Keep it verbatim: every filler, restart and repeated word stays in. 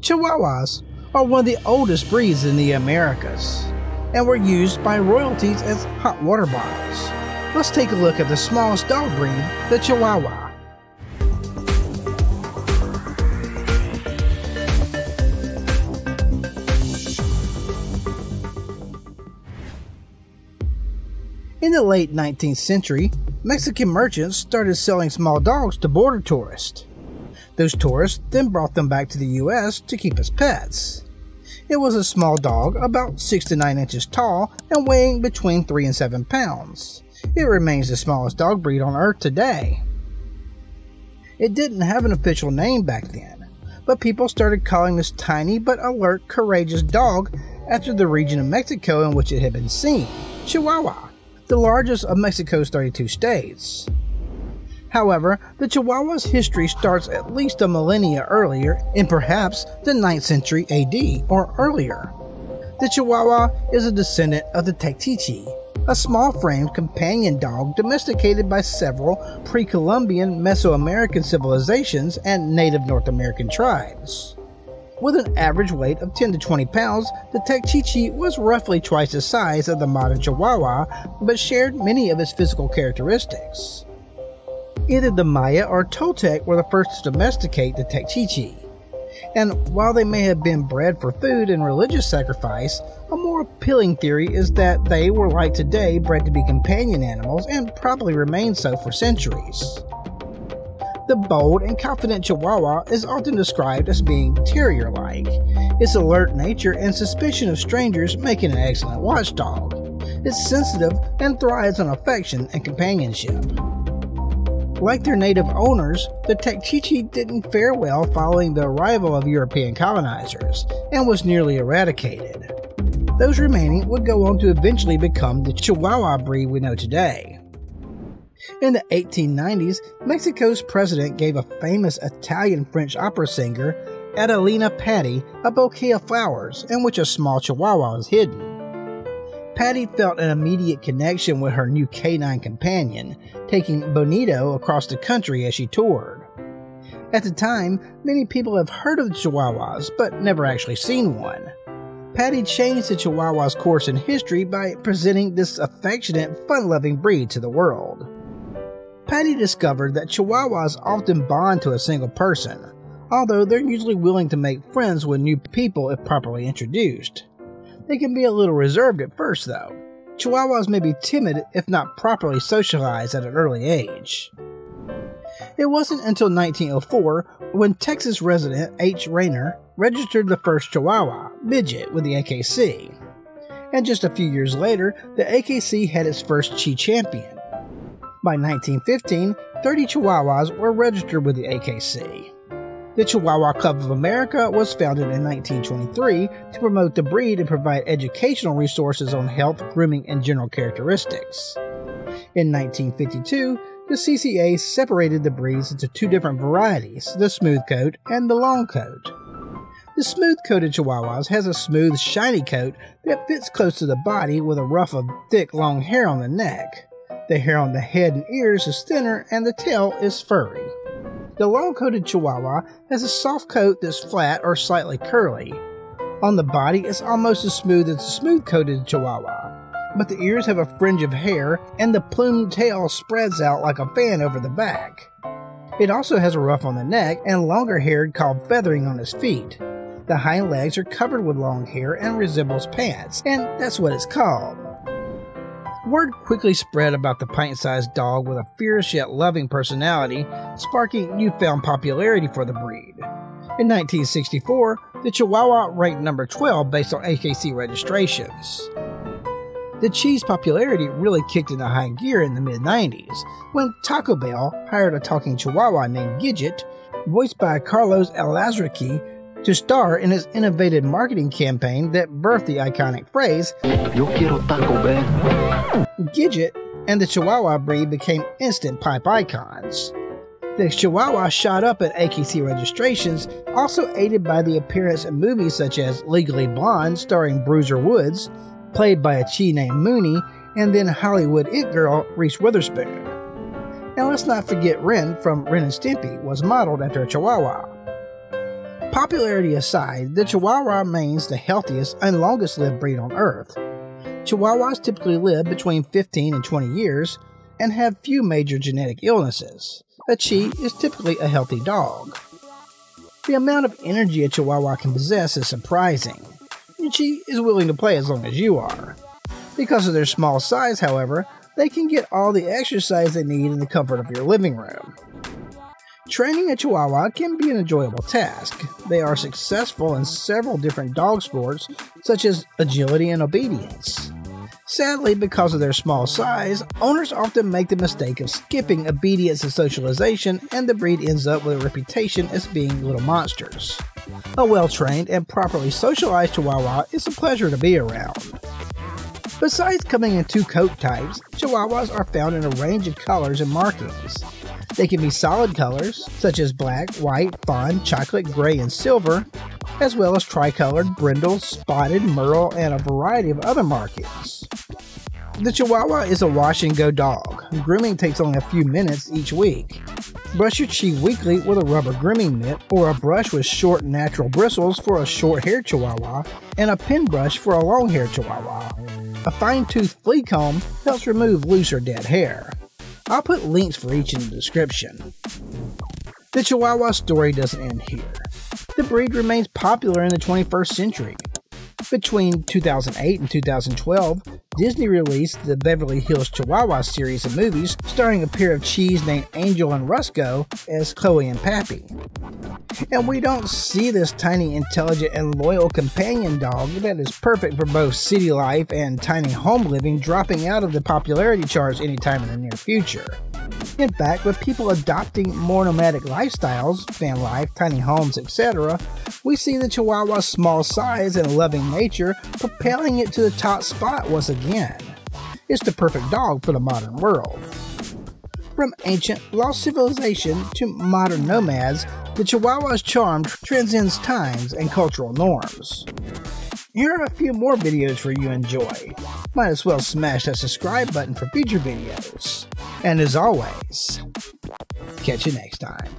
Chihuahuas are one of the oldest breeds in the Americas and were used by royalties as hot water bottles. Let's take a look at the smallest dog breed, the Chihuahua. In the late nineteenth century, Mexican merchants started selling small dogs to border tourists. Those tourists then brought them back to the U S to keep as pets. It was a small dog, about six to nine inches tall and weighing between three and seven pounds. It remains the smallest dog breed on Earth today. It didn't have an official name back then, but people started calling this tiny but alert, courageous dog after the region of Mexico in which it had been seen, Chihuahua, the largest of Mexico's thirty-two states. However, the Chihuahua's history starts at least a millennia earlier, in perhaps the ninth century A D or earlier. The Chihuahua is a descendant of the Techichi, a small-framed companion dog domesticated by several pre-Columbian Mesoamerican civilizations and native North American tribes. With an average weight of ten to twenty pounds, the Techichi was roughly twice the size of the modern Chihuahua, but shared many of its physical characteristics. Either the Maya or Toltec were the first to domesticate the Techichi, and while they may have been bred for food and religious sacrifice, a more appealing theory is that they were, like today, bred to be companion animals and probably remained so for centuries. The bold and confident Chihuahua is often described as being terrier-like, its alert nature and suspicion of strangers make it an excellent watchdog. It's sensitive and thrives on affection and companionship. Like their native owners, the Techichi didn't fare well following the arrival of European colonizers and was nearly eradicated. Those remaining would go on to eventually become the Chihuahua breed we know today. In the eighteen nineties, Mexico's president gave a famous Italian-French opera singer, Adelina Patti, a bouquet of flowers in which a small Chihuahua was hidden. Patti felt an immediate connection with her new canine companion, taking Bonito across the country as she toured. At the time, many people have heard of the Chihuahuas, but never actually seen one. Patti changed the Chihuahua's course in history by presenting this affectionate, fun-loving breed to the world. Patti discovered that Chihuahuas often bond to a single person, although they're usually willing to make friends with new people if properly introduced. They can be a little reserved at first, though. Chihuahuas may be timid if not properly socialized at an early age. It wasn't until nineteen oh four when Texas resident H. Rayner registered the first Chihuahua, Midget, with the A K C. And just a few years later, the A K C had its first Chi champion. By nineteen fifteen, thirty Chihuahuas were registered with the A K C. The Chihuahua Club of America was founded in nineteen twenty-three to promote the breed and provide educational resources on health, grooming, and general characteristics. In nineteen fifty-two, the C C A separated the breeds into two different varieties, the smooth coat and the long coat. The smooth-coated Chihuahuas has a smooth, shiny coat that fits close to the body with a ruff of thick, long hair on the neck. The hair on the head and ears is thinner and the tail is furry. The long-coated Chihuahua has a soft coat that's flat or slightly curly. On the body, it's almost as smooth as the smooth-coated Chihuahua, but the ears have a fringe of hair and the plumed tail spreads out like a fan over the back. It also has a ruff on the neck and longer hair called feathering on its feet. The hind legs are covered with long hair and resembles pants, and that's what it's called. Word quickly spread about the pint-sized dog with a fierce yet loving personality, sparking newfound popularity for the breed. In nineteen sixty-four, the Chihuahua ranked number twelve based on A K C registrations. The Chi's popularity really kicked into high gear in the mid nineties, when Taco Bell hired a talking Chihuahua named Gidget, voiced by Carlos Elazraki, to star in his innovative marketing campaign that birthed the iconic phrase, "Yo Quiero Taco Bell." Gidget and the Chihuahua breed became instant pipe icons. The Chihuahua shot up at A K C registrations, also aided by the appearance in movies such as Legally Blonde, starring Bruiser Woods, played by a Chi named Mooney, and then Hollywood it girl Reese Witherspoon. And let's not forget Ren from Ren and Stimpy was modeled after a Chihuahua. Popularity aside, the Chihuahua remains the healthiest and longest-lived breed on Earth. Chihuahuas typically live between fifteen and twenty years and have few major genetic illnesses. A Chi is typically a healthy dog. The amount of energy a Chihuahua can possess is surprising. Your Chi is willing to play as long as you are. Because of their small size, however, they can get all the exercise they need in the comfort of your living room. Training a Chihuahua can be an enjoyable task. They are successful in several different dog sports, such as agility and obedience. Sadly, because of their small size, owners often make the mistake of skipping obedience and socialization, and the breed ends up with a reputation as being little monsters. A well-trained and properly socialized Chihuahua is a pleasure to be around. Besides coming in two coat types, Chihuahuas are found in a range of colors and markings. They can be solid colors, such as black, white, fawn, chocolate, gray, and silver, as well as tricolored, brindle, spotted, merle, and a variety of other markings. The Chihuahua is a wash-and-go dog. Grooming takes only a few minutes each week. Brush your Chi weekly with a rubber grooming mitt or a brush with short natural bristles for a short-haired Chihuahua and a pin brush for a long-haired Chihuahua. A fine-tooth flea comb helps remove loose or dead hair. I'll put links for each in the description. The Chihuahua story doesn't end here. The breed remains popular in the twenty-first century. Between two thousand eight and two thousand twelve, Disney released the Beverly Hills Chihuahua series of movies starring a pair of Chis named Angel and Rusco as Chloe and Pappy. And we don't see this tiny, intelligent, and loyal companion dog that is perfect for both city life and tiny home living dropping out of the popularity charts anytime in the near future. In fact, with people adopting more nomadic lifestyles, van life, tiny homes, et cetera, we see the Chihuahua's small size and loving nature propelling it to the top spot once again. It's the perfect dog for the modern world. From ancient, lost civilization to modern nomads, the Chihuahua's charm transcends times and cultural norms. Here are a few more videos for you to enjoy. Might as well smash that subscribe button for future videos. And as always, catch you next time.